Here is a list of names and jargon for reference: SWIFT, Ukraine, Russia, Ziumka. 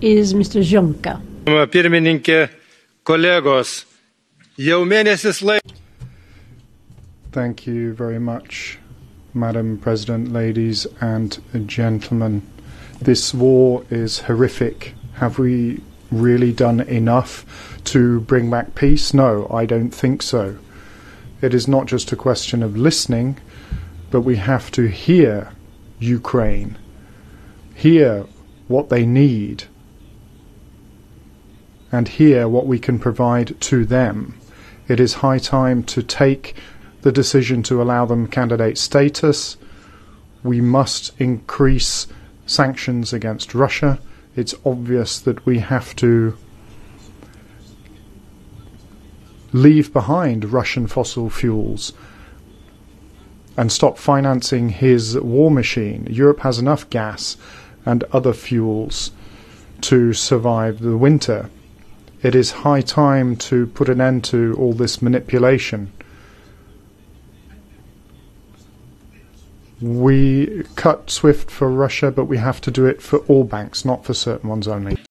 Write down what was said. is Mr. Ziumka. Thank you very much, Madam President, ladies and gentlemen. This war is horrific. Have we really done enough to bring back peace? No, I don't think so. It is not just a question of listening, but we have to hear Ukraine, hear what they need, and hear what we can provide to them. It is high time to take the decision to allow them candidate status. We must increase sanctions against Russia. It's obvious that we have to leave behind Russian fossil fuels and stop financing his war machine. Europe has enough gas and other fuels to survive the winter. It is high time to put an end to all this manipulation. We cut SWIFT for Russia, but we have to do it for all banks, not for certain ones only.